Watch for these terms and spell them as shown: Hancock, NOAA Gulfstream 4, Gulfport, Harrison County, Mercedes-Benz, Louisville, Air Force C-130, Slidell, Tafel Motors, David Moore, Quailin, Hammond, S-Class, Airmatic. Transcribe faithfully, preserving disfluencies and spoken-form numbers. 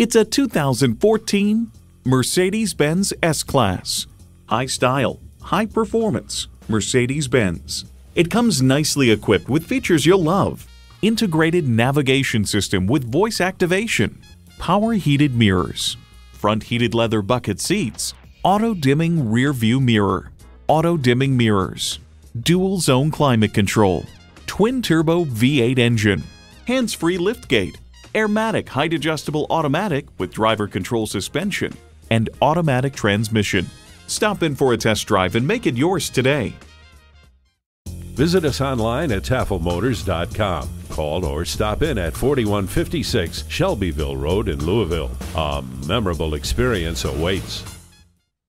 It's a two thousand fourteen Mercedes-Benz S-Class. High style, high performance, Mercedes-Benz. It comes nicely equipped with features you'll love. Integrated navigation system with voice activation, power heated mirrors, front heated leather bucket seats, auto dimming rear view mirror, auto dimming mirrors, dual zone climate control, twin turbo V eight engine, hands-free liftgate, Airmatic height adjustable automatic with driver control suspension, and automatic transmission. Stop in for a test drive and make it yours today. Visit us online at tafel motors dot com. Call or stop in at forty-one fifty-six Shelbyville Road in Louisville. A memorable experience awaits.